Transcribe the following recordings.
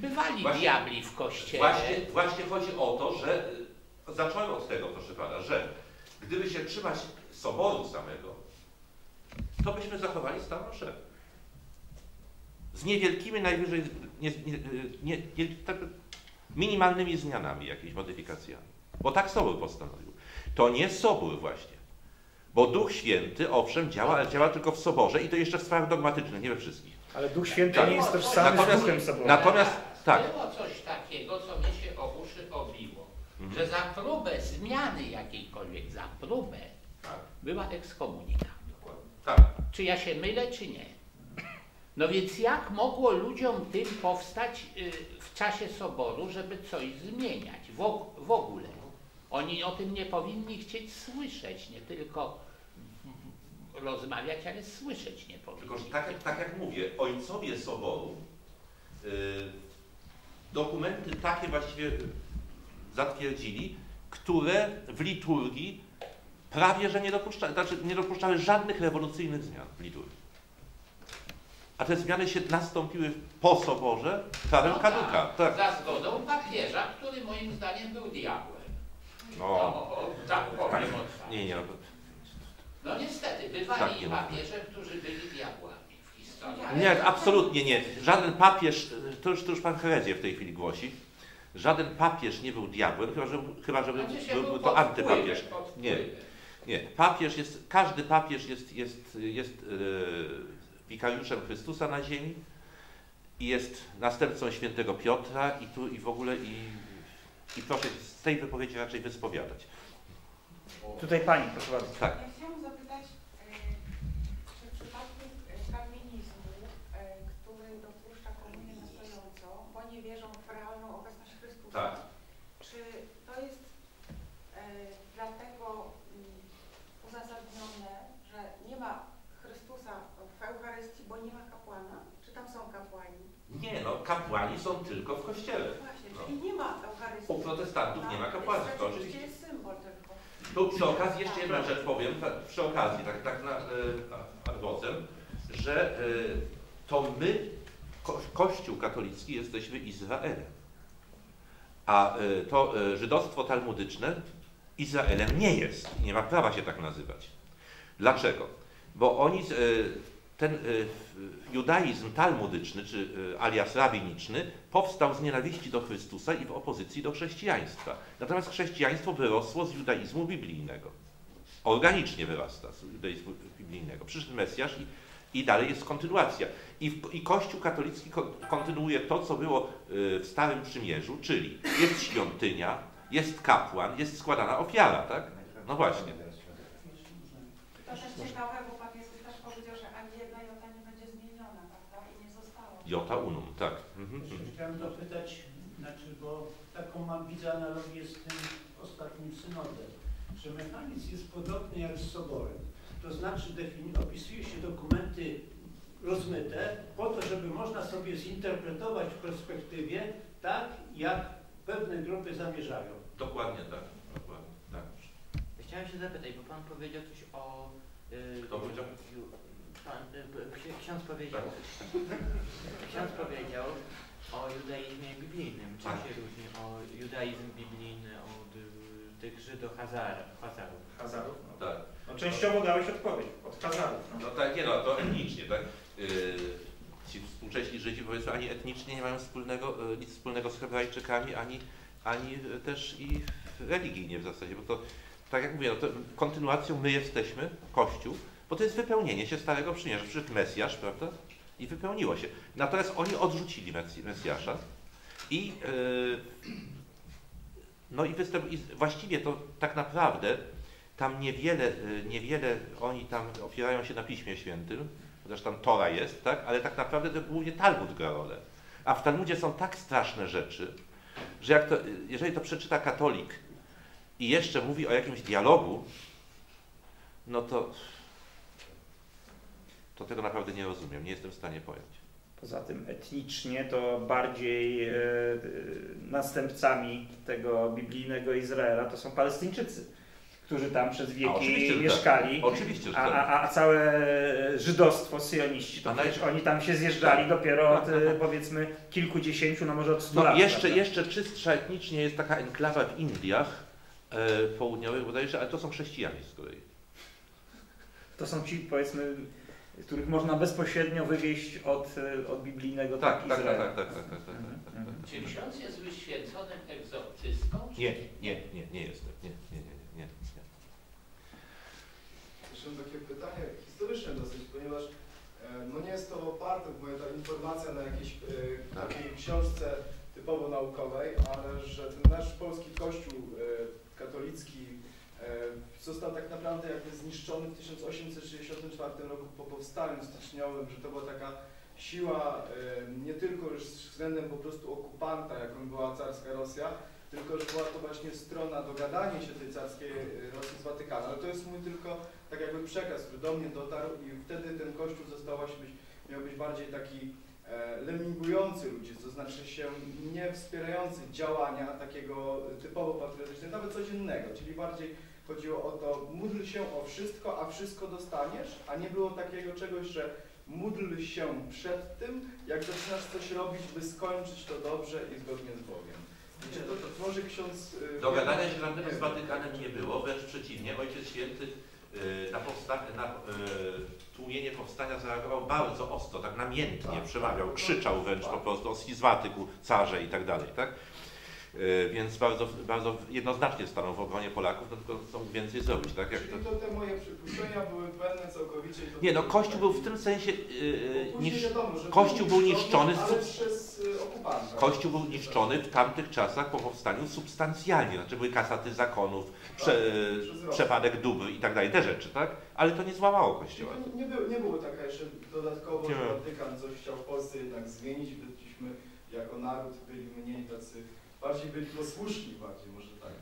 bywali właśnie, diabli w kościele. Właśnie chodzi o to, że zacząłem od tego, proszę pana, że gdyby się trzymać Soboru samego, to byśmy zachowali stan marszewny. Z niewielkimi, najwyżej tak minimalnymi zmianami, jakimiś modyfikacjami. Bo tak Sobór postanowił. To nie Sobór właśnie. Bo Duch Święty, owszem, działa, ale działa tylko w Soborze i to jeszcze w sprawach dogmatycznych, nie we wszystkich. Ale Duch Święty tak, nie jest tożsamy z Duchem Soborem. Natomiast tak. Było coś takiego, co mnie się o uszy obiło, że za próbę zmiany jakiejkolwiek, za próbę, była ekskomunikata. Tak. Czy ja się mylę, czy nie? No więc jak mogło ludziom tym powstać w czasie Soboru, żeby coś zmieniać w ogóle? Oni o tym nie powinni chcieć słyszeć, nie tylko rozmawiać, ale słyszeć nie powinni. Tylko, że tak jak mówię, ojcowie Soboru dokumenty takie właściwie zatwierdzili, które w liturgii prawie że nie dopuszczały żadnych rewolucyjnych zmian w liturgii. A te zmiany się nastąpiły po Soborze prawem kaduka. Tak. Za zgodą papieża, który moim zdaniem był diabłem. No, tak powiem. No niestety, bywali tak, papieże, którzy byli diabłami w historii. Nie, absolutnie nie. Żaden papież, to już pan herezję w tej chwili głosi, żaden papież nie był diabłem, chyba że był to antypapież. Nie. Papież jest, każdy papież jest wikariuszem Chrystusa na ziemi i jest następcą świętego Piotra i proszę z tej wypowiedzi raczej wyspowiadać. Tutaj pani, proszę bardzo. Tak. Ja chciałam zapytać, czy w przypadku kalwinizmu, który dopuszcza komunię stojącą, bo nie wierzą w realną obecność Chrystusa, tak. Czy to jest dlatego uzasadnione, że nie ma Chrystusa w Eucharystii, bo nie ma kapłana? Czy tam są kapłani? Nie, no kapłani są tylko w kościele. Właśnie, no. Czyli nie ma Eucharystii. U protestantów nie ma kapłani. To oczywiście jest symbol tylko. Tu przy okazji jeszcze jedna rzecz powiem, przy okazji, tak adwocem, że to my, Kościół katolicki, jesteśmy Izraelem. A to żydostwo talmudyczne Izraelem nie jest. Nie ma prawa się tak nazywać. Dlaczego? Bo oni, ten judaizm talmudyczny, czy alias rabiniczny, powstał z nienawiści do Chrystusa i w opozycji do chrześcijaństwa. Natomiast chrześcijaństwo wyrosło z judaizmu biblijnego. Organicznie wyrasta z judaizmu biblijnego. Przyszedł Mesjasz i dalej jest kontynuacja. I Kościół katolicki kontynuuje to, co było w Starym Przymierzu, czyli jest świątynia, jest kapłan, jest składana ofiara, tak? No właśnie. To też ciekawe, bo papież też powiedział, że ani jedna jota nie będzie zmieniona, prawda? I nie została. Jota Unum, tak. Chciałem dopytać, bo taką mam widzę analogię z tym ostatnim synodem, że mechanizm jest podobny jak z Soborem. To znaczy opisuje się dokumenty rozmyte po to, żeby można sobie zinterpretować w perspektywie tak, jak pewne grupy zamierzają. Dokładnie tak. Chciałem się zapytać, bo pan powiedział coś o... Kto powiedział? Ksiądz powiedział o judaizmie biblijnym. Czym się różni judaizm biblijny od tych Żydów-Hazarów? Hazarów? No tak. No, częściowo dałeś odpowiedź, od Hazarów. No tak, nie no, to etnicznie, tak? Ci współcześni Żydzi, powiedzmy, ani etnicznie nie mają nic wspólnego z Hebrajczykami, ani też i religijnie w zasadzie, bo to... Tak jak mówię, no to kontynuacją my jesteśmy, Kościół, bo to jest wypełnienie się Starego Przymierza. Przyszedł Mesjasz, prawda? I wypełniło się. Natomiast oni odrzucili Mesjasza i, właściwie to tak naprawdę tam niewiele oni tam opierają się na Piśmie Świętym, chociaż tam Tora jest, tak? Ale tak naprawdę to głównie Talmud gra rolę. A w Talmudzie są tak straszne rzeczy, że jeżeli to przeczyta katolik, i jeszcze mówi o jakimś dialogu, no to tego naprawdę nie rozumiem, nie jestem w stanie pojąć. Poza tym etnicznie to bardziej następcami tego biblijnego Izraela to są Palestyńczycy, którzy tam przez wieki mieszkali, a całe żydostwo, syjoniści, to przecież oni tam się zjeżdżali dopiero od powiedzmy kilkudziesięciu, no może od 100 lat. Jeszcze czystsza etnicznie jest taka enklawa w Indiach południowych bodajże, ale to są chrześcijanie z kolei. To są ci, powiedzmy, których można bezpośrednio wywieźć od biblijnego Izraela. Tak. Czy ksiądz jest wyświęconym egzorcystą? Nie jestem. Nie. Jeszcze takie pytanie historyczne dosyć, ponieważ no nie jest to oparte, bo ta informacja na jakiejś takiej książce typowo naukowej, ale że ten nasz polski kościół katolicki został tak naprawdę jakby zniszczony w 1864 roku po powstaniu styczniowym, że to była taka siła nie tylko już względem po prostu okupanta, jaką była carska Rosja, tylko że była to właśnie strona dogadania się tej carskiej Rosji z Watykanem. Ale to jest mój tylko tak jakby przekaz, który do mnie dotarł i wtedy ten kościół został właśnie miał być bardziej taki lemingujący ludzi, to znaczy się nie wspierający działania takiego typowo patriotycznego, nawet codziennego, czyli bardziej chodziło o to, módl się o wszystko, a wszystko dostaniesz, a nie było takiego czegoś, że módl się przed tym, jak zaczynasz coś robić, by skończyć to dobrze i zgodnie z Bogiem. Czy to może ksiądz... Dogadania się żadnego z Watykanem nie było, wręcz przeciwnie, Ojciec Święty na tłumienie powstania zareagował bardzo ostro, tak namiętnie przemawiał, krzyczał wręcz po prostu o schizmatyku, carze i tak dalej, tak? Więc bardzo jednoznacznie stanął w obronie Polaków, no tylko co więcej zrobić, tak? Jak czyli to te moje przypuszczenia były błędne całkowicie. Nie, no Kościół był w tym sensie Kościół był niszczony, ale przez okupanta. Kościół był niszczony w tamtych czasach po powstaniu substancjalnie, znaczy były kasaty zakonów, przepadek dóbr i tak dalej, te rzeczy, tak? Ale to nie złamało Kościoła. Nie było taka jeszcze dodatkowo, że Watykan coś chciał w Polsce jednak zmienić, byliśmy jako naród byli mniej tacy. Bardziej byli posłuszni, bardziej może tak,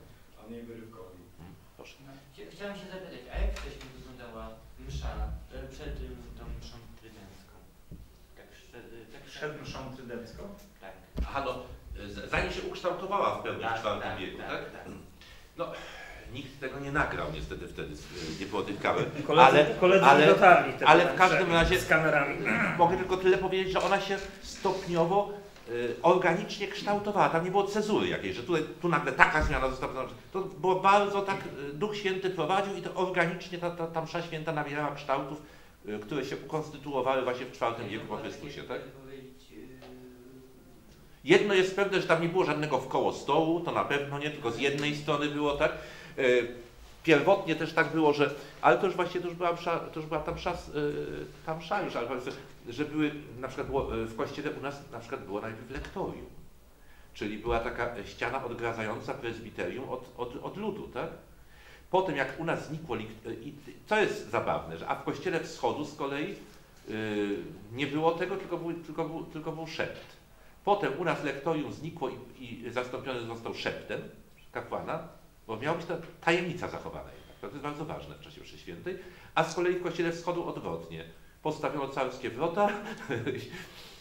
a mniej wyrywkowi. Chciałem się zapytać, a jak wcześniej wyglądała msza przed tą mszą trydencką? Przed mszą trydencką? Tak. Aha, no, zanim się ukształtowała w pełni IV wieku, tak? No, nikt tego nie nagrał niestety wtedy, nie było tych kamer. Koledzy dotarli te ale w każdym razie z kamerami. Mogę tylko tyle powiedzieć, że ona się stopniowo organicznie kształtowała, tam nie było cezury jakiejś, że tutaj, tu nagle taka zmiana została, to było bardzo tak, Duch Święty prowadził i to organicznie ta msza święta nabierała kształtów, które się ukonstytuowały właśnie w IV wieku po Chrystusie, tak? Jedno jest pewne, że tam nie było żadnego wkoło stołu, to na pewno nie, tylko z jednej strony było, tak? Pierwotnie też tak było, że, ale to już właśnie to już była ta msza już, ale że były, na przykład było, w kościele u nas na przykład było najpierw lektorium, czyli była taka ściana odgradzająca prezbiterium od ludu, tak? Po tym jak u nas znikło, i to jest zabawne, że, a w kościele wschodu z kolei nie było tego, tylko był szept. Potem u nas lektorium znikło i zastąpiony został szeptem kapłana, bo miała być ta tajemnica zachowana jednak. To jest bardzo ważne w czasie mszy świętej. A z kolei w kościele wschodu odwrotnie. Postawiono carskie wrota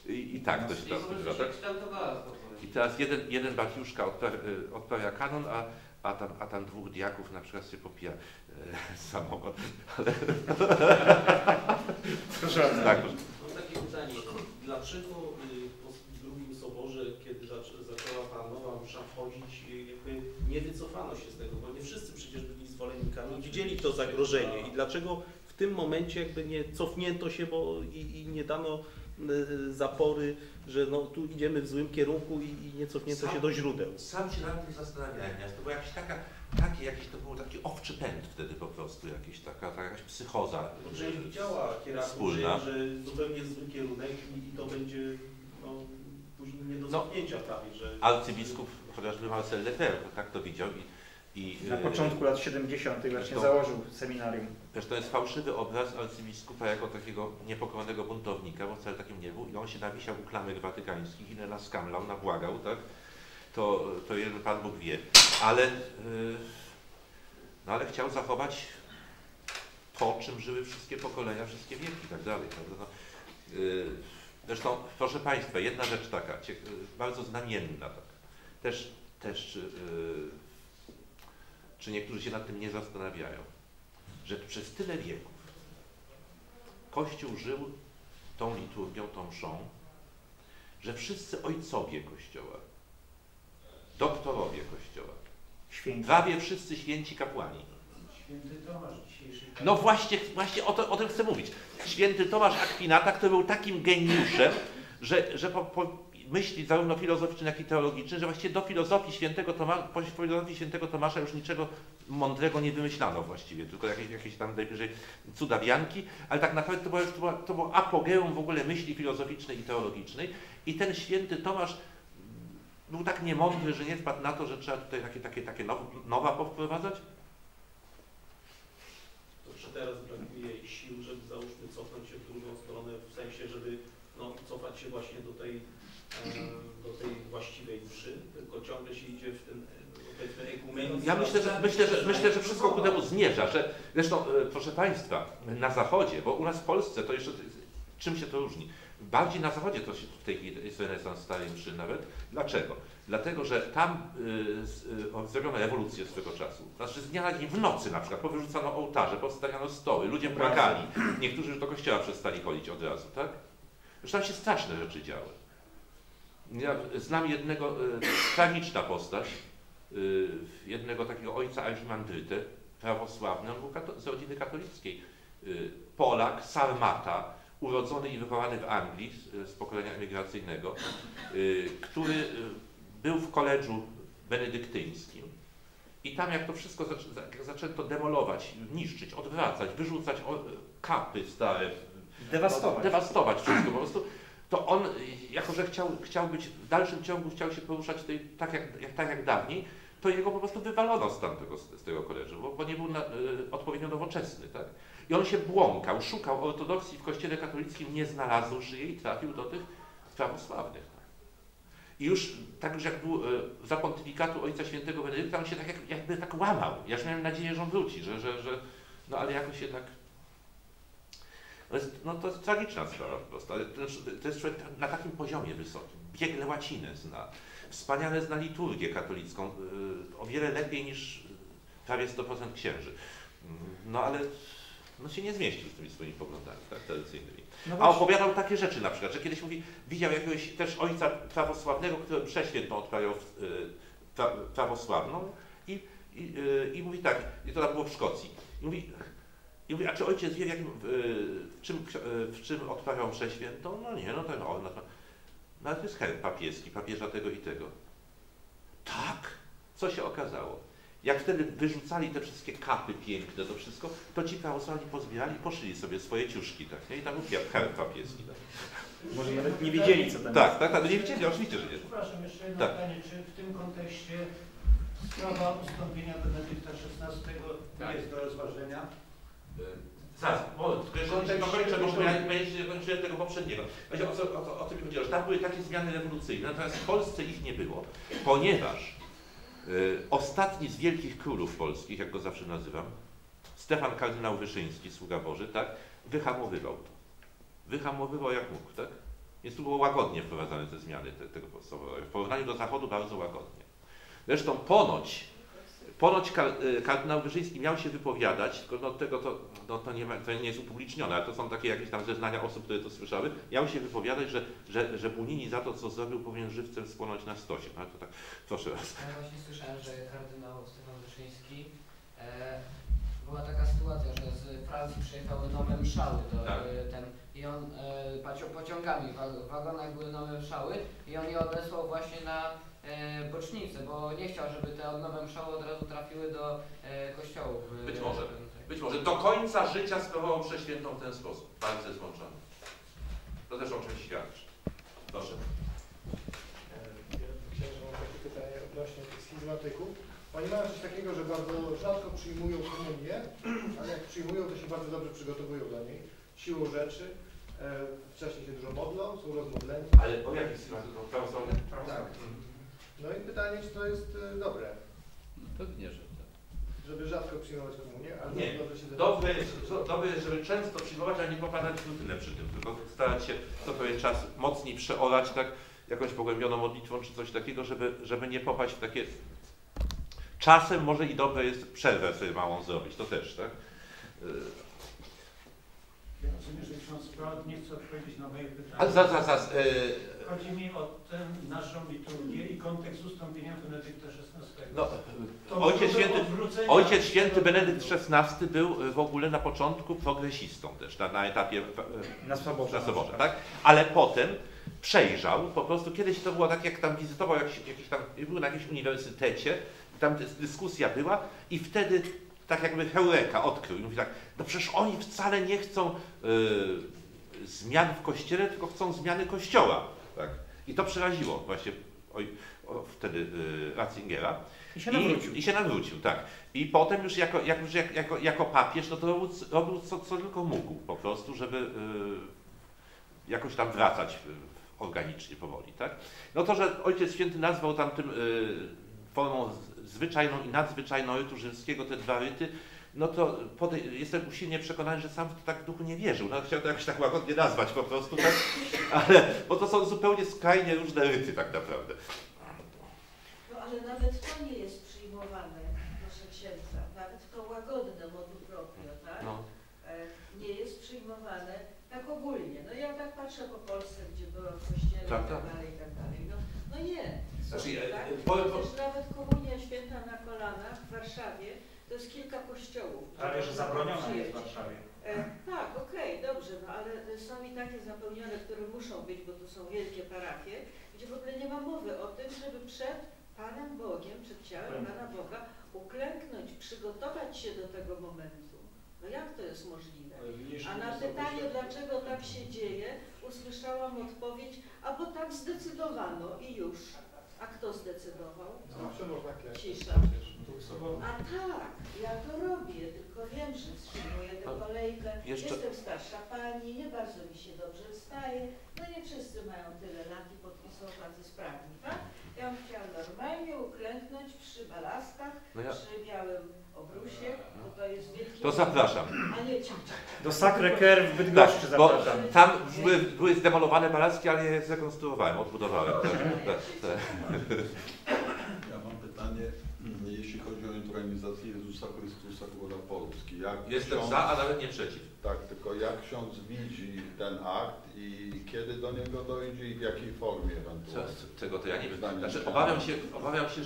i tak to się tam kształtowało. I teraz jeden batiuszka odprawia kanon, a tam dwóch diaków na przykład się popija samochód. Tak, mam takie pytanie. Dlaczego w drugim soborze, kiedy zaczęła ta nowa msza wchodzić, nie wycofano się z tego, bo nie wszyscy przecież byli zwolennikami, widzieli to zagrożenie i dlaczego w tym momencie jakby nie cofnięto się, bo i nie dano zapory, że no, tu idziemy w złym kierunku i nie cofnięto się do źródeł. Sam się nad tym zastanawiałem, to był jakiś taki owczy pęd wtedy po prostu, jakaś psychoza że widziała wspólna, że zupełnie zły kierunek i to będzie no, później nie do cofnięcia prawie, że... Arcybiskup chociażby Marcel Lefebvre tak to widział i na początku lat 70. właśnie założył seminarium. Zresztą jest fałszywy obraz arcybiskupa jako takiego niepokojnego buntownika, bo wcale takim nie był i on się nawisiał u klamek watykańskich i nas skamlał, nabłagał, tak? To jeden Pan Bóg wie, ale, no, ale chciał zachować to, czym żyły wszystkie pokolenia, wszystkie wieki i tak dalej. No, zresztą, proszę Państwa, jedna rzecz taka, bardzo znamienna, tak, też Czy niektórzy się nad tym nie zastanawiają? Że przez tyle wieków Kościół żył tą liturgią, tą mszą, że wszyscy ojcowie Kościoła, doktorowie Kościoła, prawie wszyscy święci kapłani. Święty Tomasz dzisiejszy. No właśnie o tym chcę mówić. Święty Tomasz Akwinata, który był takim geniuszem, że myśli zarówno filozoficznej, jak i teologicznej, że właściwie po filozofii Świętego Tomasza już niczego mądrego nie wymyślano właściwie, tylko jakieś tam najwyżej cudawianki, ale tak naprawdę to było apogeum w ogóle myśli filozoficznej i teologicznej. I ten Święty Tomasz był tak niemądry, że nie wpadł na to, że trzeba tutaj takie nowa powprowadzać. Czy teraz brakuje sił, żeby załóżmy cofnąć się w drugą stronę, w sensie, żeby cofać się właśnie do tej właściwej mszy, tylko ciągle się idzie w tym ekumenicznym. Ja myślę, że wszystko ku temu zmierza, że zresztą, proszę Państwa, na Zachodzie, bo u nas w Polsce to jeszcze, czym się to różni? Bardziej na Zachodzie to się w tej chwili jest renesans starej mszy nawet. Dlaczego? Dlatego, że tam zrobiono rewolucję swego czasu. Znaczy z dnia na dzień, w nocy na przykład, powyrzucano ołtarze, powstawiano stoły, ludzie płakali. Niektórzy już do kościoła przestali chodzić od razu, tak? Już tam się straszne rzeczy działy. Ja znam jednego, tragiczna postać, jednego takiego ojca archimandryty, prawosławny, on był z rodziny katolickiej. Polak, sarmata, urodzony i wychowany w Anglii z pokolenia emigracyjnego, który był w koledżu benedyktyńskim i tam jak to wszystko zaczęto demolować, niszczyć, odwracać, wyrzucać kapy stare, dewastować wszystko po prostu, to on, jako że chciał być w dalszym ciągu, chciał się poruszać tutaj tak jak dawniej, to jego po prostu wywalono z tego koleżu, bo nie był odpowiednio nowoczesny, tak? I on się błąkał, szukał ortodoksji w kościele katolickim, nie znalazł szyję i trafił do tych prawosławnych. Tak? I już jak był za pontyfikatu Ojca Świętego Benedykta, on się jakby łamał. Ja już miałem nadzieję, że on wróci, no ale jakoś jednak... to jest tragiczna sprawa po prostu, ale to jest człowiek na takim poziomie wysokim. Biegle łacinę zna, wspaniale zna liturgię katolicką, o wiele lepiej niż prawie 100% księży. No ale... się nie zmieścił z tymi swoimi poglądami, tak, tradycyjnymi. No a opowiadał takie rzeczy na przykład, że kiedyś widział jakiegoś też ojca prawosławnego, który przeświętną odprawiał prawosławną i mówi tak, i to było w Szkocji, i mówi, a czy ojciec wie, w czym odprawiał przeświętą? No nie, no ale to jest herb papieski, papieża tego i tego. Tak, co się okazało? Jak wtedy wyrzucali te wszystkie kapy piękne, to wszystko, to ci prawosławni pozbierali, poszyli sobie swoje ciuszki, tak, nie? I tam był herb papieski. Tak. Może nawet nie wiedzieli, co tam jest. Tak, no nie wiedzieli, oczywiście, że nie. Przepraszam, jeszcze jedno pytanie, czy w tym kontekście sprawa ustąpienia Benedykta XVI jest do rozważenia? Zaraz, dokończę tego poprzedniego. O co mi chodziło, że tam były takie zmiany rewolucyjne, natomiast w Polsce ich nie było, ponieważ ostatni z wielkich królów polskich, jak go zawsze nazywam, Stefan Kardynał Wyszyński, sługa Boży, tak, wyhamowywał to. Wyhamowywał jak mógł, tak? Więc tu było łagodnie wprowadzane te zmiany tego podstawowe. W porównaniu do Zachodu bardzo łagodnie. Zresztą ponoć Kardynał Wyszyński miał się wypowiadać, tylko to nie jest upublicznione, ale to są takie jakieś tam zeznania osób, które to słyszały, miał się wypowiadać, że Bunini za to, co zrobił, powinien żywcem spłonąć na stosie. No to tak, proszę was. Ja właśnie słyszałem, że kardynał Stefan Wyszyński, była taka sytuacja, że z Francji przyjechały nowe mszały i on pociągami, w wagonach były nowe mszały i on je odesłał właśnie na bocznicy, bo nie chciał, żeby te nowe mszały od razu trafiły do kościołów. Być może. Do końca życia sprawował przeświętą w ten sposób. Palce złączone. To też o czymś świadczy. Proszę. Księże, mam takie pytanie odnośnie tych schizmatyków. Oni mają coś takiego, że bardzo rzadko przyjmują komunię, ale jak przyjmują, to się bardzo dobrze przygotowują do niej. Siłą rzeczy. Wcześniej się dużo modlą, są rozmodleni. Ale o jakich schizmatyków? Prawosławne? Tak. No i pytanie, czy to jest dobre? No pewnie, że tak. Żeby rzadko przyjmować komunię, ale nie. Dobre jest, żeby często przyjmować, a nie popadać w rutynę przy tym, tylko starać się co pewien czas mocniej przeorać, tak, jakąś pogłębioną modlitwą czy coś takiego, żeby nie popaść w takie Czasem może i dobre jest przerwę sobie małą zrobić, to też, tak? Ja rozumiem, że ksiądz Braun nie chce odpowiedzieć na moje pytanie. A zaraz. Chodzi mi o tę naszą liturgię i kontekst ustąpienia Benedykta XVI. No, ojciec święty Benedykt XVI był w ogóle na początku progresistą też, na etapie na Soborze, tak? Ale potem przejrzał, po prostu kiedyś to było tak, jak tam wizytował, był na jakimś uniwersytecie, tam dyskusja była i wtedy tak jakby heureka odkrył i mówi tak, no przecież oni wcale nie chcą zmian w Kościele, tylko chcą zmiany Kościoła. Tak? I to przeraziło właśnie wtedy Ratzingera. I się nawrócił, tak. I potem już jako papież, no to robił co tylko mógł po prostu, żeby jakoś tam wracać organicznie, powoli, tak? No to, że Ojciec Święty nazwał tamtym formą zwyczajną i nadzwyczajną rytu rzymskiego te dwa ryty, no to jestem silnie przekonany, że sam w to tak w duchu nie wierzył. No, chciał to jakoś tak łagodnie nazwać po prostu, tak? Ale, bo to są zupełnie skrajnie różne ryty tak naprawdę. No ale nawet to nie jest przyjmowane, proszę księdza, nawet to łagodne modu proprio, tak? No. Nie jest przyjmowane tak ogólnie. No ja tak patrzę po Polsce, gdzie byłam w kościele i tak dalej. No nie. Przecież nawet komunia święta na kolanach w Warszawie to jest kilka kościołów. Ale że zabroniona jest w Warszawie. Tak, okej, dobrze, no ale są i takie zapełnione, które muszą być, bo to są wielkie parafie, gdzie w ogóle nie ma mowy o tym, żeby przed Panem Bogiem, przed ciałem Pana Boga uklęknąć, przygotować się do tego momentu. No jak to jest możliwe? A na pytanie, dlaczego tak się dzieje, usłyszałam odpowiedź, a bo tak zdecydowano i już. A kto zdecydował? Cisza. A tak, ja to robię, tylko wiem, że wstrzymuję tę kolejkę. Jestem starsza pani, nie bardzo mi się dobrze wstaje. No nie wszyscy mają tyle lat i podpiszą tacy sprawni, tak? Ja bym chciała normalnie uklęknąć przy balaskach, przy białym obrusie, bo to jest wielkie... To zapraszam. A nie do Sacre Coeur w Bydgoszczy tak, zapraszam. Bo tam były zdemolowane balaski, ale je zrekonstruowałem, odbudowałem. Ja mam pytanie, jeśli chodzi o intronizację Jezusa Chrystusa Króla Polski. Jestem ksiądz, za, a nawet nie przeciw. Tak, tylko jak ksiądz widzi ten akt i kiedy do niego dojdzie i w jakiej formie ewentualnie? Tego to ja nie wiem. Znaczy, obawiam się,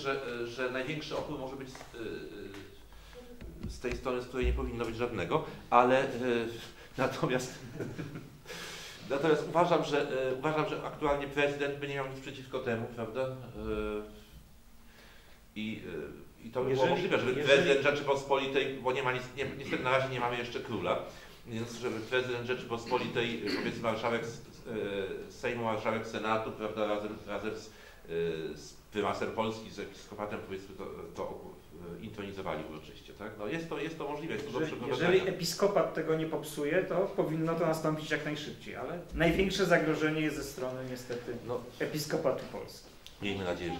że największy opór może być z tej strony, z której nie powinno być żadnego, ale natomiast uważam, że aktualnie prezydent by nie miał nic przeciwko temu, prawda? I to by było możliwe, żeby prezydent Rzeczypospolitej, bo nie ma nic, niestety na razie nie mamy jeszcze króla, więc żeby prezydent Rzeczypospolitej, powiedzmy marszałek Sejmu, marszałek Senatu, prawda, razem z prymasem Polski, z episkopatem, powiedzmy, to intronizowali uroczyście, tak? No jest to możliwe, jest to do przeprowadzenia. Jeżeli episkopat tego nie popsuje, to powinno to nastąpić jak najszybciej, ale największe zagrożenie jest ze strony niestety episkopatu Polski. Miejmy nadzieję, że...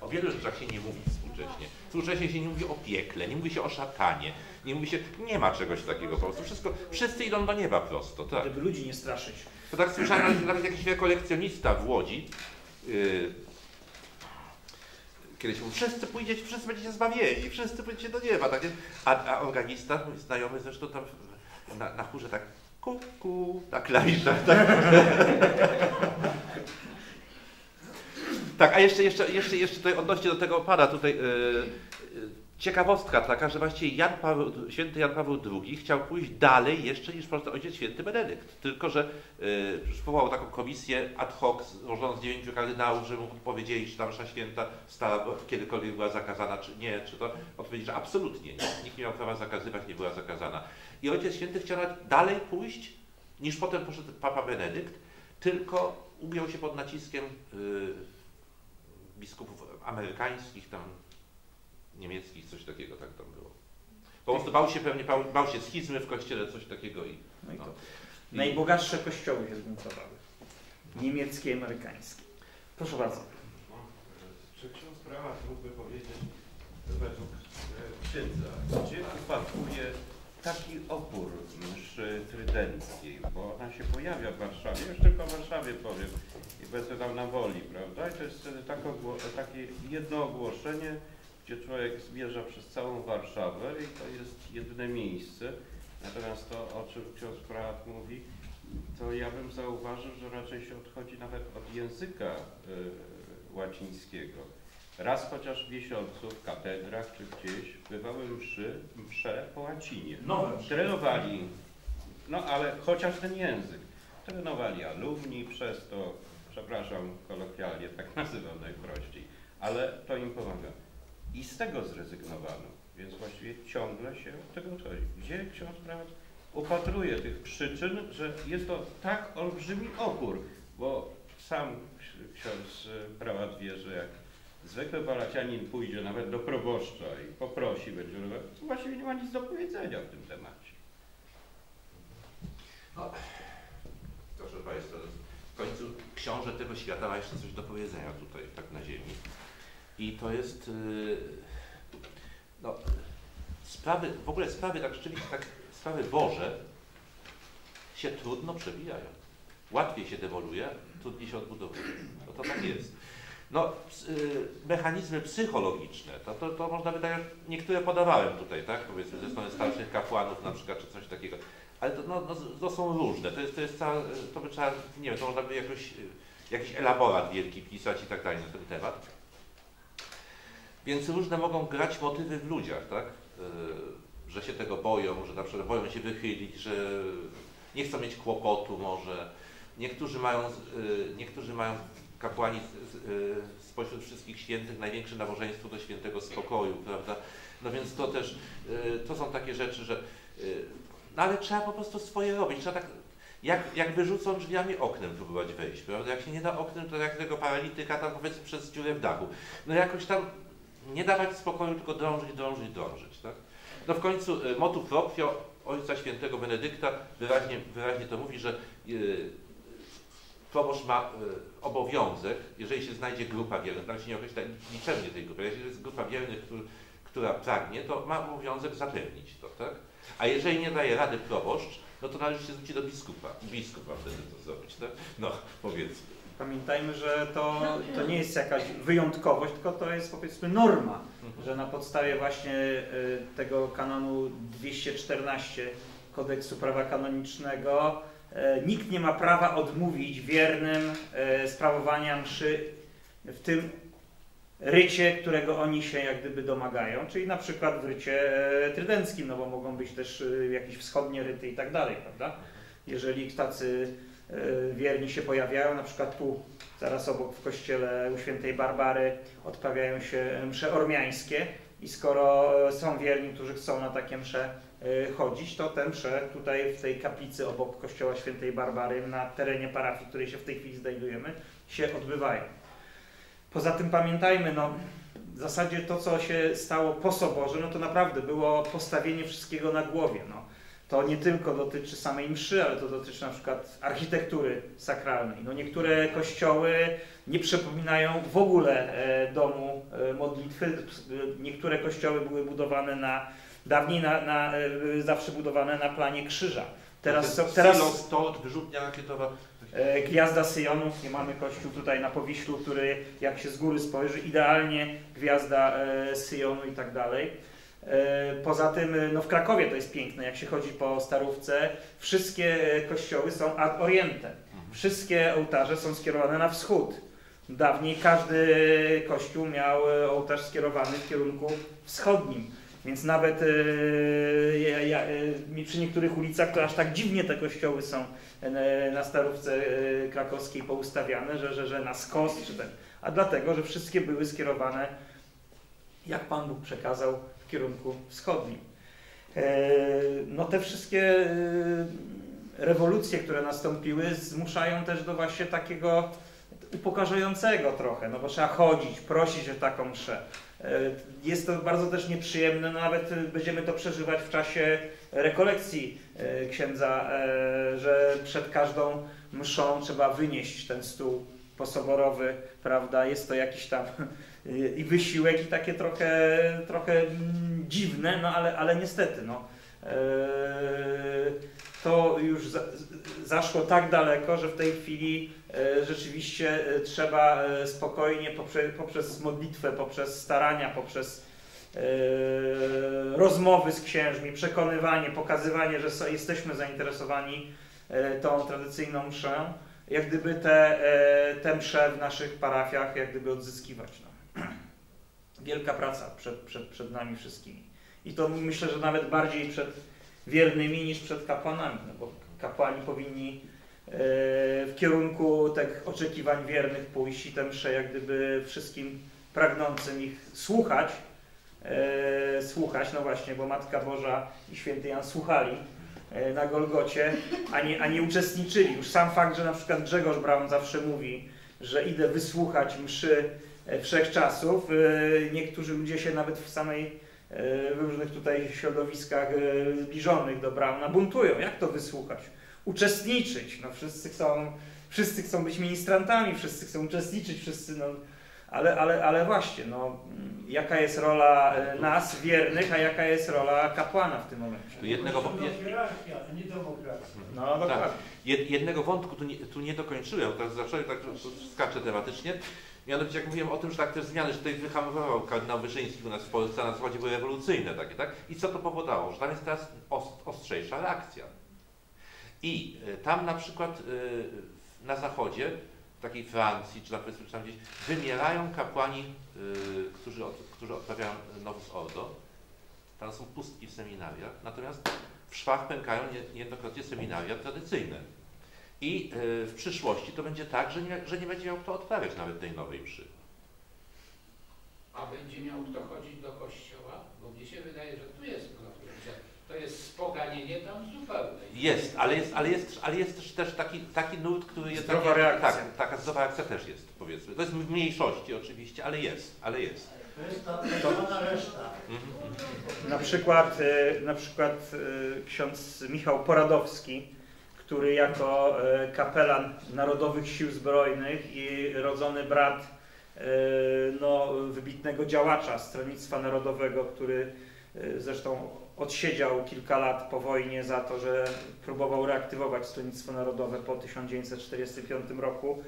O wielu rzeczach się nie mówi współcześnie. Współcześnie się nie mówi o piekle, nie mówi się o szatanie, nie mówi się, nie ma czegoś takiego po prostu. Wszyscy idą do nieba prosto, tak. Żeby ludzi nie straszyć. To tak słyszałem, nawet jakiś rekolekcjonista w Łodzi kiedyś mówił, wszyscy będziecie zbawieni, wszyscy będziecie do nieba, tak jest. A organista, mój znajomy zresztą tam na chórze tak ku, na klawiszach, tak. Tak, a jeszcze tutaj odnośnie do tego opada tutaj ciekawostka taka, że właściwie święty Jan Paweł II chciał pójść dalej jeszcze niż ojciec święty Benedykt, tylko że powołał taką komisję ad hoc złożoną z 9 kardynałów, żeby mu odpowiedzieli, czy ta msza święta stała, kiedykolwiek była zakazana, czy nie, czy to odpowiedzieć, że absolutnie nie, nikt nie miał prawa zakazywać, nie była zakazana. I ojciec święty chciał nawet dalej pójść, niż potem poszedł papa Benedykt, tylko ugiął się pod naciskiem biskupów amerykańskich, tam niemieckich, coś takiego, tak tam było. Po prostu bał się pewnie, bał się schizmy w kościele, coś takiego i... No. Najbogatsze kościoły się zbuntowały. Niemieckie i amerykańskie. Proszę bardzo. Czy ksiądz prawa mógłby powiedzieć, według księdza, gdzie upatruje taki opór mszy trydenckiej, bo ona się pojawia w Warszawie, już tylko w Warszawie powiem, i będę tam na woli, prawda? I to jest wtedy takie jedno ogłoszenie, gdzie człowiek zmierza przez całą Warszawę i to jest jedyne miejsce. Natomiast to, o czym ksiądz Prat mówi, to ja bym zauważył, że raczej się odchodzi nawet od języka łacińskiego. Raz chociaż w miesiącu w katedrach czy gdzieś bywały msze po łacinie. Trenowali, no ale chociaż ten język. Trenowali alumni przez to, przepraszam kolokwialnie, tak nazywam najprościej, ale to im pomaga. I z tego zrezygnowano, więc właściwie ciągle się od tego odchodzi. Gdzie ksiądz Prat upatruje tych przyczyn, że jest to tak olbrzymi opór, bo sam ksiądz Prat wie, że jak zwykły parafianin pójdzie nawet do proboszcza i poprosi, będzie to właściwie nie ma nic do powiedzenia w tym temacie. No, proszę Państwa, w końcu książę tego świata ma jeszcze coś do powiedzenia tutaj, tak na ziemi. I to jest, no, sprawy, w ogóle sprawy, tak rzeczywiście, tak, sprawy Boże się trudno przewijają. Łatwiej się demoluje, trudniej się odbudowuje. No to tak jest. No, mechanizmy psychologiczne, to można wydać, niektóre podawałem tutaj, tak, powiedzmy, ze strony starszych kapłanów na przykład, czy coś takiego, ale to są różne, to jest cała, to by trzeba, nie wiem, to można by jakoś, jakiś elaborat wielki pisać i tak dalej na ten temat. Więc różne mogą grać motywy w ludziach, tak, że się tego boją, że na przykład boją się wychylić, że nie chcą mieć kłopotu może, niektórzy mają kapłani spośród wszystkich świętych, największe nabożeństwo do świętego spokoju, prawda? No więc to też, to są takie rzeczy, że... No ale trzeba po prostu swoje robić, trzeba tak, jak wyrzucą drzwiami, oknem próbować wejść, prawda? Jak się nie da oknem, to jak tego paralityka tam powiedzmy przez dziurę w dachu. No jakoś tam nie dawać spokoju, tylko drążyć, tak? No w końcu motu proprio ojca świętego Benedykta wyraźnie to mówi, że proboszcz ma obowiązek, jeżeli się znajdzie grupa wiernych, tam się nie określa liczebnie tej grupy, jeżeli jest grupa wiernych, która pragnie, to ma obowiązek zapewnić to, tak? A jeżeli nie daje rady proboszcz, no to należy się zwrócić do biskupa. Biskup ma wtedy to zrobić, tak? No, powiedzmy. Pamiętajmy, że to nie jest jakaś wyjątkowość, tylko to jest powiedzmy norma, że na podstawie właśnie tego kanonu 214 Kodeksu Prawa Kanonicznego nikt nie ma prawa odmówić wiernym sprawowania mszy w tym rycie, którego oni się jak gdyby domagają, czyli na przykład w rycie trydenckim, no bo mogą być też jakieś wschodnie ryty i tak dalej, prawda? Jeżeli tacy wierni się pojawiają, na przykład tu zaraz obok w kościele u świętej Barbary odprawiają się msze ormiańskie i skoro są wierni, którzy chcą na takie msze chodzić, to te msze tutaj w tej kaplicy obok kościoła świętej Barbary na terenie parafii, w której się w tej chwili znajdujemy, się odbywają. Poza tym pamiętajmy, no, w zasadzie to, co się stało po Soborze, no to naprawdę było postawienie wszystkiego na głowie. No. To nie tylko dotyczy samej mszy, ale to dotyczy na przykład architektury sakralnej. No, niektóre kościoły nie przypominają w ogóle domu modlitwy. Niektóre kościoły były budowane zawsze budowane na planie krzyża. Teraz wyrzutnia rakietowa. Gwiazda Syjonu, nie mamy kościół tutaj na Powiślu, który jak się z góry spojrzy, idealnie gwiazda Syjonu i tak dalej. Poza tym no w Krakowie to jest piękne, jak się chodzi po Starówce, wszystkie kościoły są ad orientem. Wszystkie ołtarze są skierowane na wschód. Dawniej każdy kościół miał ołtarz skierowany w kierunku wschodnim, więc nawet przy niektórych ulicach to aż tak dziwnie te kościoły są na Starówce Krakowskiej poustawiane, że na skos czy tak. A dlatego, że wszystkie były skierowane, jak Pan Bóg przekazał, w kierunku wschodnim. No te wszystkie rewolucje, które nastąpiły, zmuszają też do właśnie takiego upokarzającego trochę, no bo trzeba chodzić, prosić o taką mszę. Jest to bardzo też nieprzyjemne, nawet będziemy to przeżywać w czasie rekolekcji księdza, że przed każdą mszą trzeba wynieść ten stół posoborowy, prawda, jest to jakiś tam i wysiłek, i takie trochę dziwne, no ale niestety, no. To już zaszło tak daleko, że w tej chwili rzeczywiście trzeba spokojnie poprzez modlitwę, poprzez starania, poprzez rozmowy z księżmi, przekonywanie, pokazywanie, że jesteśmy zainteresowani tą tradycyjną mszę, jak gdyby te msze w naszych parafiach jak gdyby odzyskiwać. No. Wielka praca przed nami wszystkimi. I to myślę, że nawet bardziej przed wiernymi niż przed kapłanami, no bo kapłani powinni w kierunku tych oczekiwań wiernych pójść i te msze jak gdyby wszystkim pragnącym ich słuchać, no właśnie, bo Matka Boża i Święty Jan słuchali na Golgocie, a nie uczestniczyli. Już sam fakt, że na przykład Grzegorz Braun zawsze mówi, że idę wysłuchać mszy wszechczasów, niektórzy ludzie się nawet w różnych tutaj środowiskach zbliżonych do Brauna buntują. Jak to wysłuchać? Uczestniczyć. No wszyscy chcą być ministrantami, wszyscy chcą uczestniczyć, no, ale właśnie, no, jaka jest rola nas, wiernych, a jaka jest rola kapłana w tym momencie? No, dokładnie. Tak. Jednego wątku tu nie dokończyłem, teraz zacząłem, tak skaczę tematycznie. Mianowicie, jak mówiłem o tym, że tak też zmiany, że tutaj wyhamował kardynał Wyszyński u nas w Polsce, na Zachodzie były rewolucyjne takie, tak? I co to powodowało? Że tam jest teraz ostrzejsza reakcja. I tam na przykład na Zachodzie, w takiej Francji, czy na powiedzmy, czy tam gdzieś, wymierają kapłani, którzy odprawiają Novus Ordo. Tam są pustki w seminariach, natomiast w szwach pękają niejednokrotnie seminaria tradycyjne. I w przyszłości to będzie tak, że nie będzie miał kto odprawiać nawet tej nowej mszy. A będzie miał kto chodzić do kościoła? Bo mnie się wydaje, że tu jest to jest spoganienie tam zupełnie. Jest też taki nurt, który jest... Zdrowa reakcja. Tak, taka zdrowa reakcja też jest, powiedzmy. To jest w mniejszości oczywiście, ale jest. Na przykład ksiądz Michał Poradowski, który jako kapelan Narodowych Sił Zbrojnych i rodzony brat wybitnego działacza Stronnictwa Narodowego, który zresztą odsiedział kilka lat po wojnie za to, że próbował reaktywować Stronnictwo Narodowe po 1945 roku,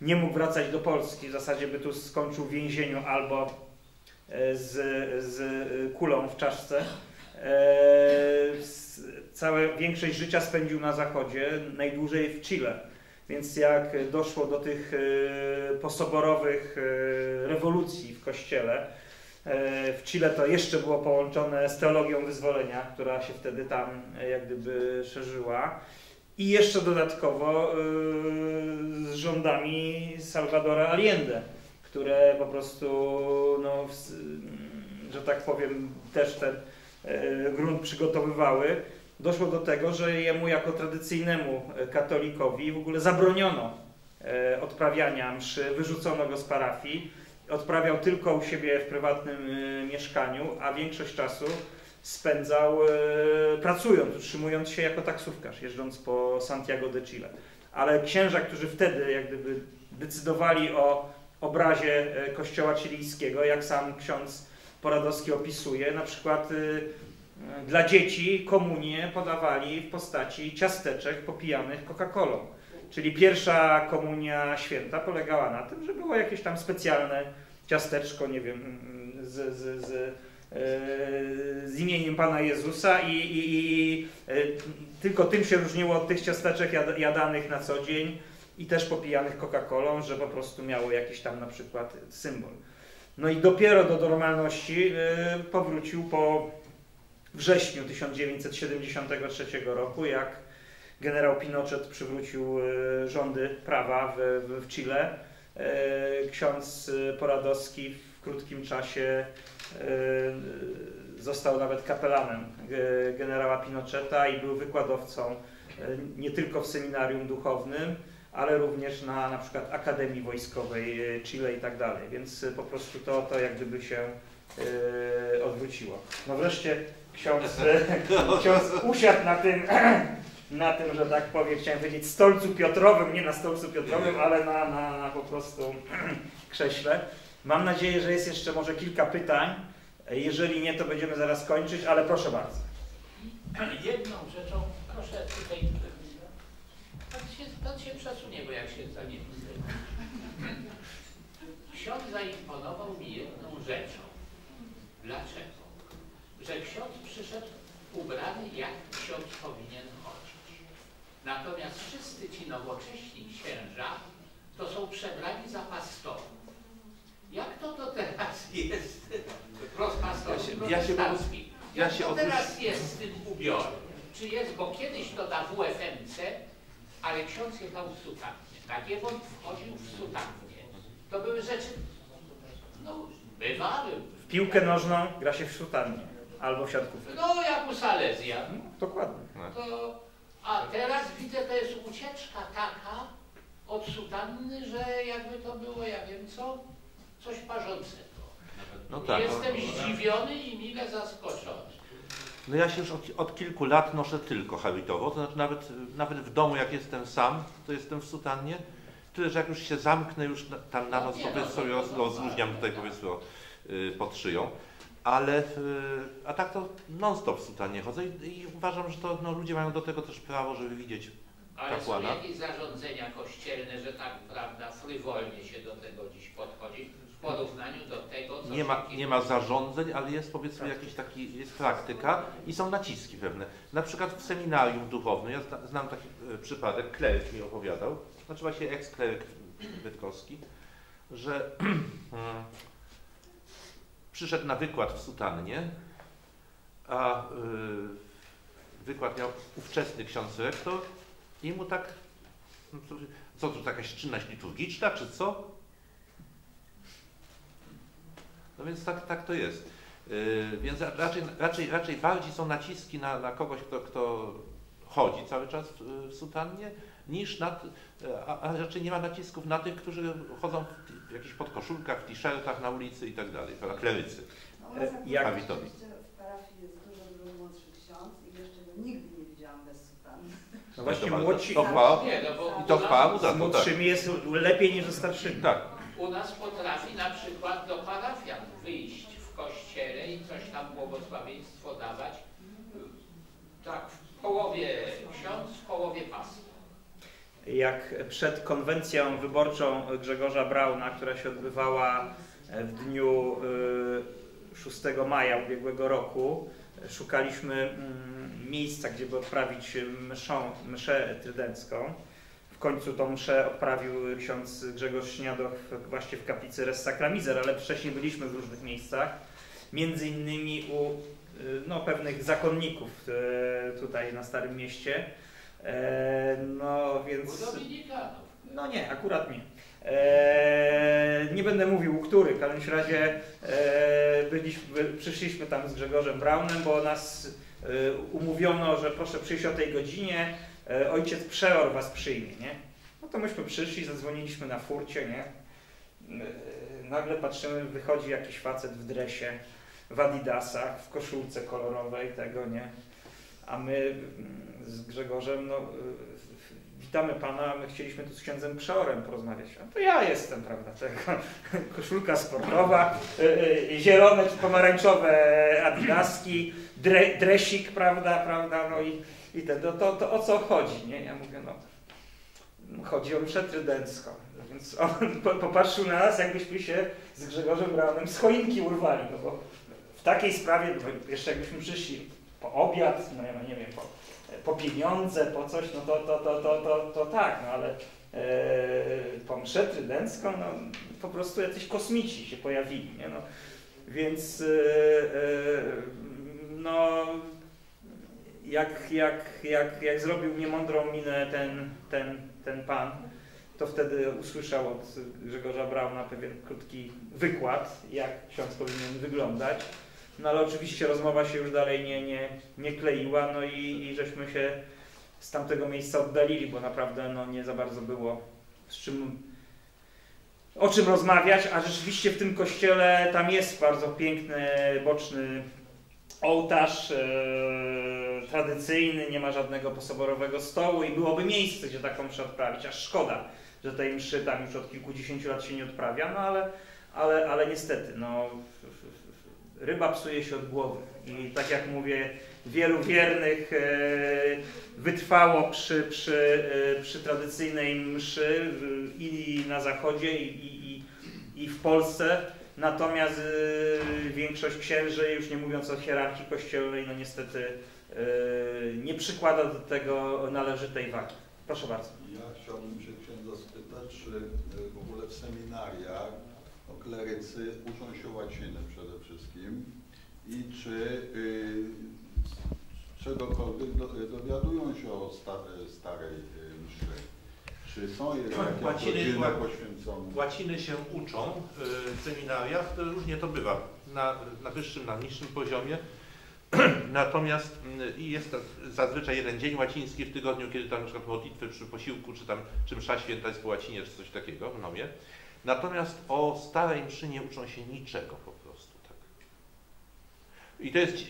nie mógł wracać do Polski, w zasadzie by tu skończył w więzieniu albo z kulą w czaszce. Większość życia spędził na Zachodzie, najdłużej w Chile. Więc jak doszło do tych posoborowych rewolucji w kościele, w Chile to jeszcze było połączone z teologią wyzwolenia, która się wtedy tam jak gdyby szerzyła. I jeszcze dodatkowo z rządami Salvadora Allende, które po prostu, no, że tak powiem, też ten grunt przygotowywały, doszło do tego, że jemu jako tradycyjnemu katolikowi w ogóle zabroniono odprawiania mszy, wyrzucono go z parafii, odprawiał tylko u siebie w prywatnym mieszkaniu, a większość czasu spędzał pracując, utrzymując się jako taksówkarz, jeżdżąc po Santiago de Chile. Ale księża, którzy wtedy jak gdyby decydowali o obrazie kościoła chilijskiego, jak sam ksiądz Poradowski opisuje, na przykład dla dzieci komunię podawali w postaci ciasteczek popijanych Coca-Colą. Czyli pierwsza komunia święta polegała na tym, że było jakieś tam specjalne ciasteczko, nie wiem, z imieniem Pana Jezusa i tylko tym się różniło od tych ciasteczek jadanych na co dzień. i też popijanych Coca-Colą, że po prostu miało jakiś tam na przykład symbol. No i dopiero do normalności powrócił po wrześniu 1973 roku, jak generał Pinochet przywrócił rządy prawa w Chile. Ksiądz Poradowski w krótkim czasie został nawet kapelanem generała Pinocheta i był wykładowcą nie tylko w seminarium duchownym, ale również na przykład Akademii Wojskowej Chile i tak dalej, więc po prostu to jak gdyby się odwróciło. No wreszcie ksiądz usiadł na tym, że tak powiem, chciałem powiedzieć, stolcu piotrowym, nie na stolcu piotrowym, ale na po prostu krześle. Mam nadzieję, że jest jeszcze może kilka pytań. Jeżeli nie, to będziemy zaraz kończyć, ale proszę bardzo. Jedną rzeczą, proszę tutaj, pan się przesunie, bo jak się zamieni. Ksiądz zaimponował mi jedną rzeczą. Dlaczego? Że ksiądz przyszedł ubrany, jak ksiądz powinien chodzić. Natomiast wszyscy ci nowocześni księża to są przebrani za pastorów. Jak to do teraz jest? Jak to teraz jest z tym ubiorem? Czy jest, bo kiedyś to na WFMC, ale ksiądz jechał w sutannie. Nagiewon wchodził w sutannie. To były rzeczy, no, bywały. W piłkę nożną gra się w sutannie albo w siatkówkę. No, jak u Salezjan. No, dokładnie. To, a teraz widzę, to jest ucieczka taka od sutanny, że jakby to było, ja wiem co, coś parzącego. No tak, jestem zdziwiony i mile zaskoczony. No ja się już od kilku lat noszę tylko habitowo, to znaczy nawet w domu, jak jestem sam, to jestem w sutannie. Tyle, że jak już się zamknę, już tam na noc sobie rozluźniam tutaj, powiedzmy, pod szyją. Ale a tak to non-stop w sutannie chodzę i uważam, że to no, ludzie mają do tego też prawo, żeby widzieć kapłana. Ale są jakieś zarządzenia kościelne, że tak, prawda, frywolnie się do tego dziś podchodzi. W porównaniu do tego, co nie ma zarządzeń, ale jest, powiedzmy, jakiś taki, jest praktyka i są naciski pewne. Na przykład w seminarium duchownym, ja znam taki przypadek, kleryk mi opowiadał, znaczy właśnie ekskleryk bydgoski, że przyszedł na wykład w sutannie, a wykład miał ówczesny ksiądz rektor i mu tak, no, co to jakaś czynność liturgiczna, czy co? No więc tak to jest. Więc raczej bardziej są naciski na kogoś, kto chodzi cały czas w sutannie, niż a raczej nie ma nacisków na tych, którzy chodzą w jakichś podkoszulkach, w t-shirtach na ulicy i tak dalej, klerycy. No, jak jeszcze w parafii jest dużo młodszy ksiądz i jeszcze go nigdy nie widziałam bez sutanny. No właśnie młodsi, z młodszymi jest lepiej niż ze starszymi. Tak. U nas potrafi na przykład do parafian wyjść w kościele i coś tam błogosławieństwo dawać. Tak, w połowie ksiądz, w połowie pastor. Jak przed konwencją wyborczą Grzegorza Brauna, która się odbywała w dniu 6 maja ubiegłego roku, szukaliśmy miejsca, gdzie by odprawić mszę trydencką. W końcu tą mszę odprawił ksiądz Grzegorz Śniadoch właśnie w kaplicy Res Sacramizer, ale wcześniej byliśmy w różnych miejscach, między innymi u no, pewnych zakonników tutaj na Starym Mieście. No więc... U dominikanów. No nie, akurat nie. Nie będę mówił u których, w każdym razie przyszliśmy tam z Grzegorzem Braunem, bo nas umówiono, że proszę przyjść o tej godzinie, ojciec przeor was przyjmie, nie? No to myśmy przyszli, zadzwoniliśmy na furcie, nie? Nagle patrzymy, wychodzi jakiś facet w dresie, w adidasach, w koszulce kolorowej, tego, nie? A my z Grzegorzem, no, witamy pana, my chcieliśmy tu z księdzem przeorem porozmawiać. A to ja jestem, prawda? Tego. Koszulka sportowa, zielone czy pomarańczowe adidaski, dresik, prawda, no i ten, to o co chodzi, nie? Ja mówię, no, chodzi o mszę trydencką. No więc on popatrzył na nas, jakbyśmy się z Grzegorzem Braunem z choinki urwali, no bo w takiej sprawie, no, jeszcze jakbyśmy przyszli po obiad, no ja nie wiem, po pieniądze, po coś, no to tak, no ale po mszę trydencką, no, po prostu jacyś kosmici się pojawili, nie? No, więc no, jak zrobił niemądrą minę ten pan, to wtedy usłyszał od Grzegorza Brauna pewien krótki wykład, jak ksiądz powinien wyglądać. No ale oczywiście rozmowa się już dalej nie kleiła, no i żeśmy się z tamtego miejsca oddalili, bo naprawdę no, nie za bardzo było o czym rozmawiać, a rzeczywiście w tym kościele tam jest bardzo piękny, boczny ołtarz, tradycyjny, nie ma żadnego posoborowego stołu i byłoby miejsce, gdzie taką mszę odprawić, aż szkoda, że tej mszy tam już od kilkudziesięciu lat się nie odprawia, no ale niestety, no, ryba psuje się od głowy i tak jak mówię, wielu wiernych wytrwało przy tradycyjnej mszy i na Zachodzie, i w Polsce, natomiast większość księży, już nie mówiąc o hierarchii kościelnej, no niestety nie przykłada do tego należytej wagi. Proszę bardzo. Ja chciałbym się księdza spytać, czy w ogóle w seminariach klerycy uczą się łaciny przede wszystkim i czy czegokolwiek dowiadują się o starej mszy? Czy są jednak godzina poświęcone? Łaciny się uczą w seminariach, różnie to bywa, na wyższym, na niższym poziomie. Natomiast jest zazwyczaj jeden dzień łaciński w tygodniu, kiedy tam na przykład modlitwy przy posiłku, czy msza święta jest po łacinie, czy coś takiego w nomie. Natomiast o starej mszy nie uczą się niczego po prostu. Tak.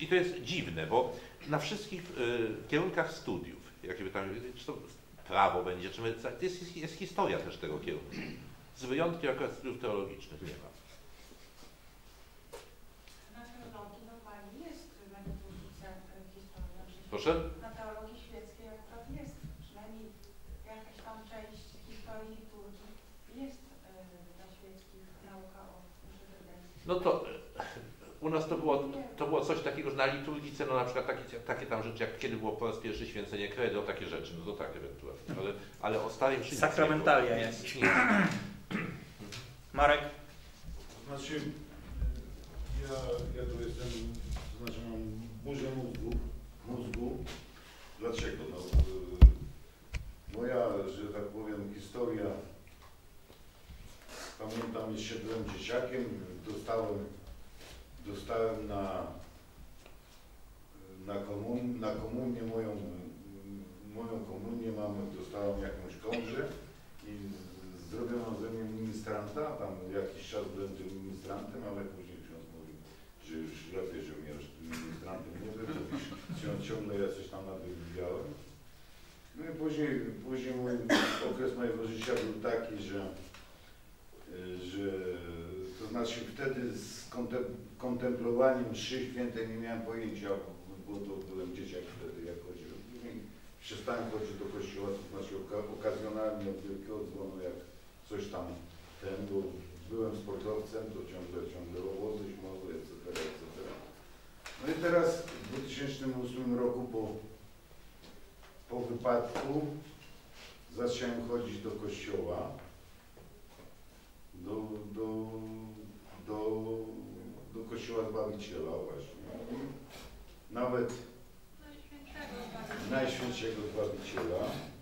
I to jest dziwne, bo na wszystkich kierunkach studiów, jakby tam, czy to prawo będzie, czy jest historia też tego kierunku. Z wyjątkiem akurat studiów teologicznych nie ma. Na teologii normalnie jest na liturgicach historia. Proszę? Na teologii świeckiej akurat jest, przynajmniej jakaś tam część historii liturgii jest na świeckich nauka o żydowskiej. No to u nas to było coś takiego, że na liturgice, no na przykład takie tam rzeczy, jak kiedy było po raz pierwszy święcenie credo, takie rzeczy, no to tak ewentualnie, ale o starej mszy sakramentalia jest. Marek? Znaczy, ja tu jestem, to znaczy mam burzę mózgu. Dlaczego? No, moja, że tak powiem, historia, pamiętam, jeszcze byłem dzieciakiem, dostałem na komunię, moją komunię mamy, dostałem jakąś kądrę i zrobiono ze mnie ministranta, tam jakiś czas byłem tym ministrantem, ale później ksiądz mówił, że już lepiej, że ja już ministrantem nie byłem, bo ciągle ja coś tam nadwywijałem. No i później mój okres mojego życia był taki, że to znaczy wtedy z kontemplowaniem mszy świętej nie miałem pojęcia, bo to byłem dzieciak wtedy, jak chodziłem. Później przestałem chodzić do kościoła, to znaczy okazjonalnie od wielkiego dzwonu, jak coś tam ten, bo byłem sportowcem, to ciągle obozy, śmoły, etc., etc. No i teraz w 2008 roku po wypadku zacząłem chodzić do kościoła, do Kościoła Zbawiciela właśnie. Nawet Najświętszego Zbawiciela.